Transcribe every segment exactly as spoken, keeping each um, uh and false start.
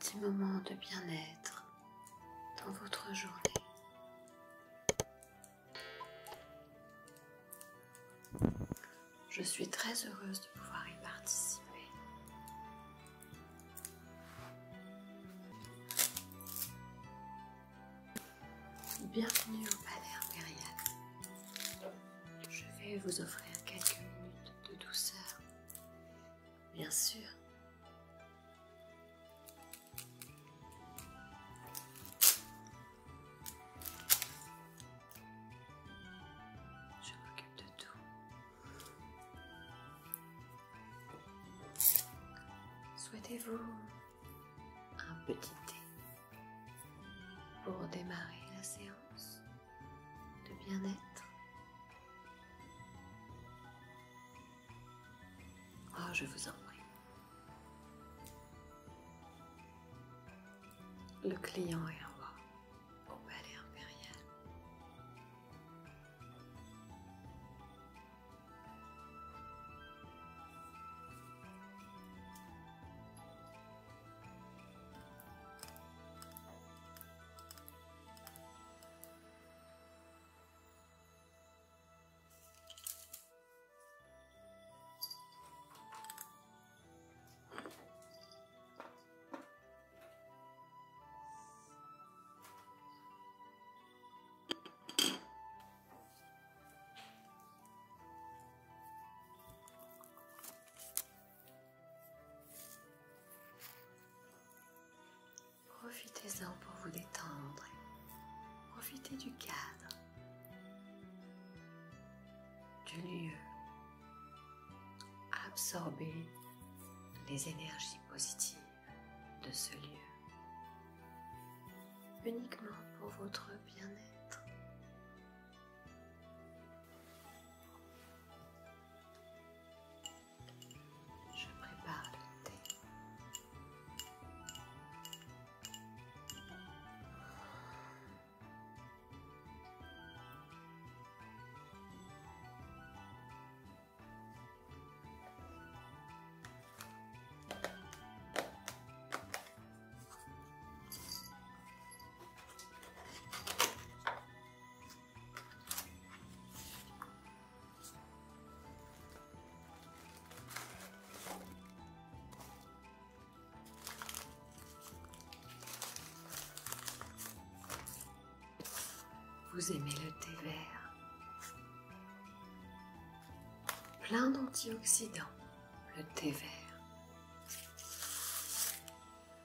petit moment de bien-être dans votre journée. Je suis très heureuse de pouvoir y participer. Bienvenue au Palais Impérial. Je vais vous offrir quelques minutes de douceur, bien sûr. Je m'occupe de tout. Souhaitez-vous un petit thé pour démarrer la séance de bien-être? Oh, je vous en prie. Le client est un roi au Palais Impérial. Profitez-en pour vous détendre, profitez du cadre, du lieu, absorbez les énergies positives de ce lieu, uniquement pour votre bien-être. Je prépare le Vous aimez le thé vert, plein d'antioxydants, le thé vert,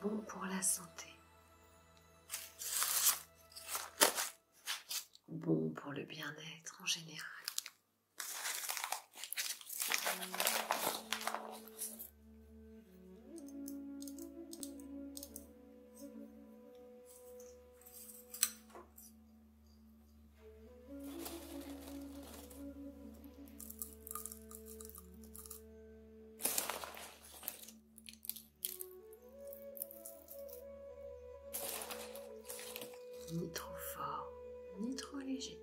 bon pour la santé, bon pour le bien-être en général. Ni trop fort, ni trop léger.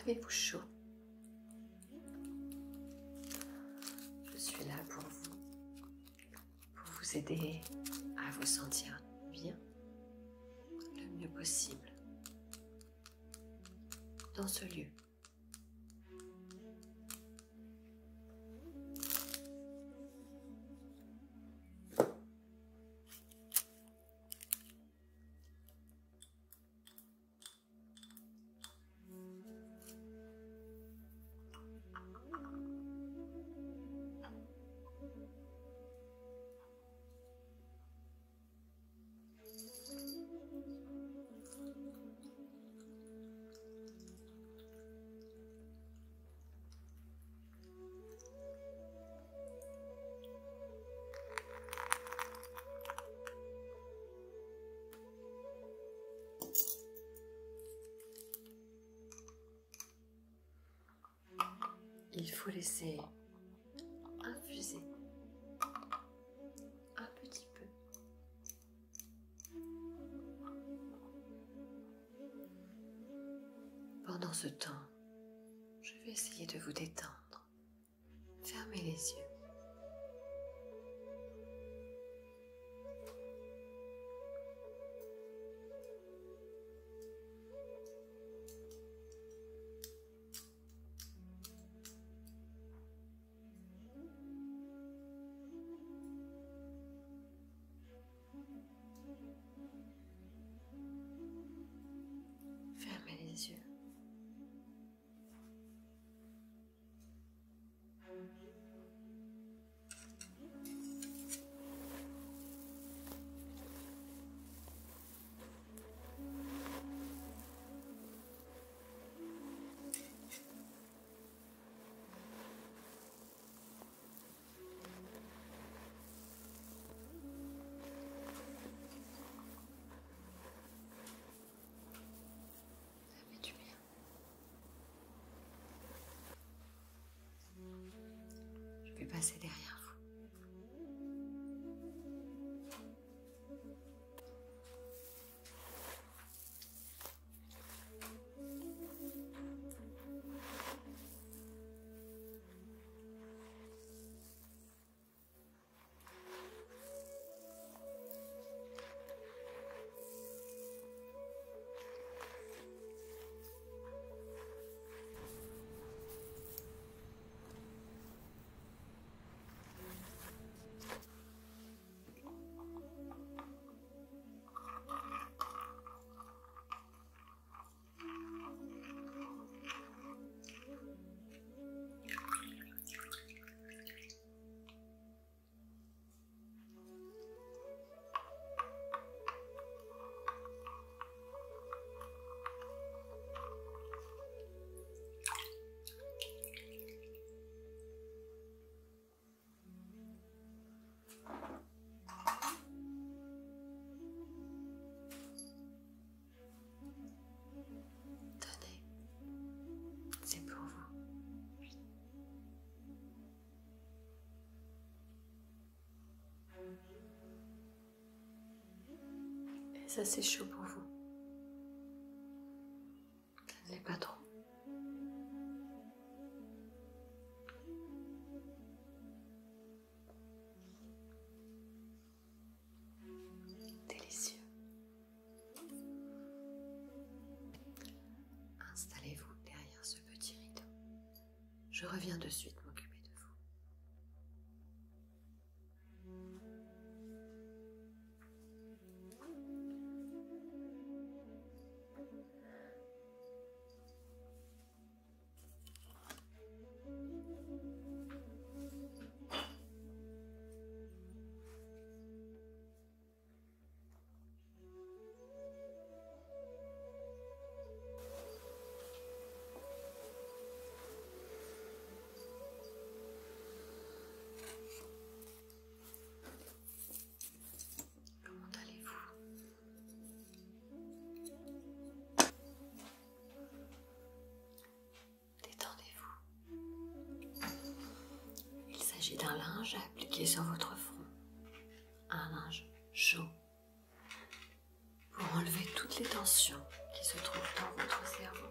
Avez-vous chaud? Je suis là pour vous, pour vous aider à vous sentir bien, le mieux possible, dans ce lieu. il faut laisser infuser un petit peu. Pendant ce temps, je vais essayer de vous détendre. Fermez les yeux. Passez derrière vous. Ça, c'est chaud pour vous. Ça ne l'est pas trop. Délicieux. Installez-vous derrière ce petit rideau. Je reviens de suite. Il s'agit d'un linge à appliquer sur votre front, un linge chaud, pour enlever toutes les tensions qui se trouvent dans votre cerveau.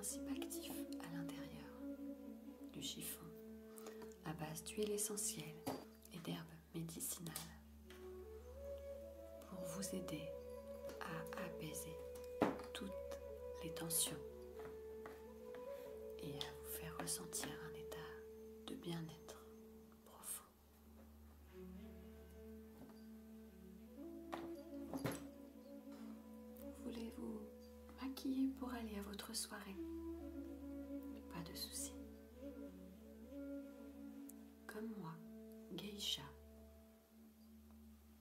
principe actif à l'intérieur du chiffon, à base d'huile essentielle et d'herbes médicinales, pour vous aider à apaiser toutes les tensions et à vous faire ressentir un état de bien-être. Pour aller à votre soirée, pas de souci. Comme moi, geisha,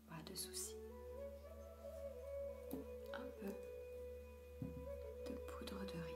pas de souci. Un peu de poudre de riz.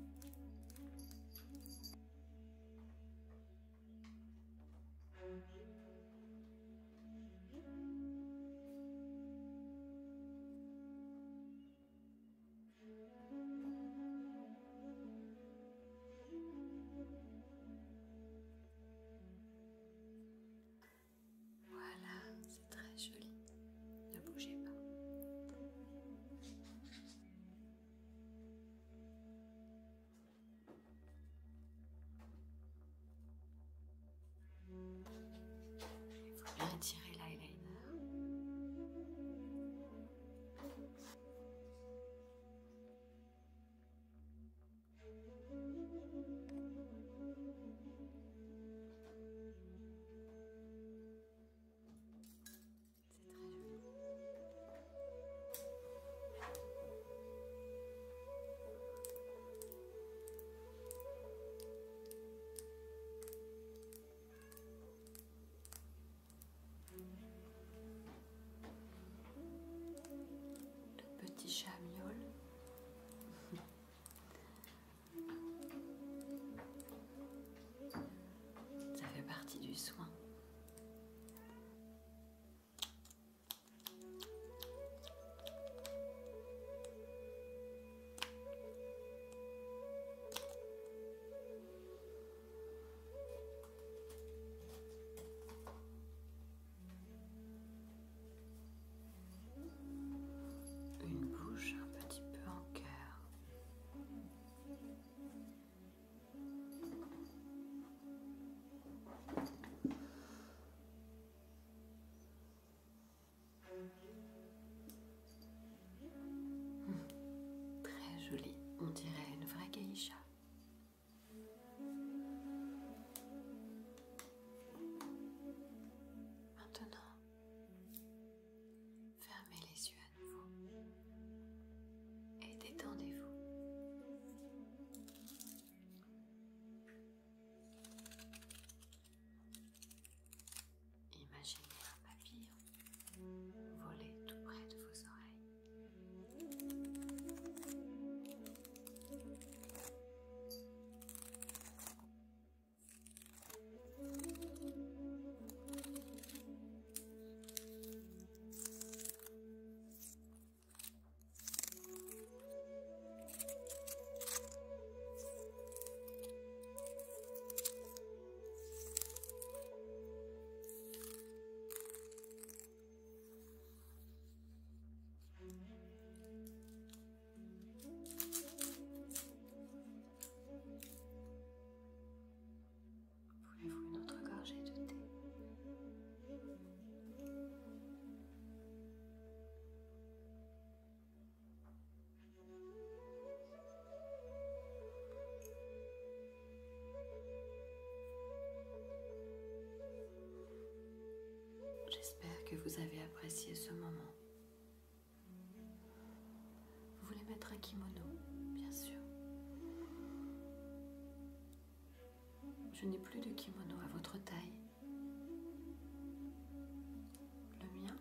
Tirer l'eyeliner. C'est très joli. Chamiole. Ça fait partie du soin. Thank you. kimono, bien sûr. Je n'ai plus de kimono à votre taille. Le mien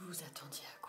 Vous attendiez à quoi?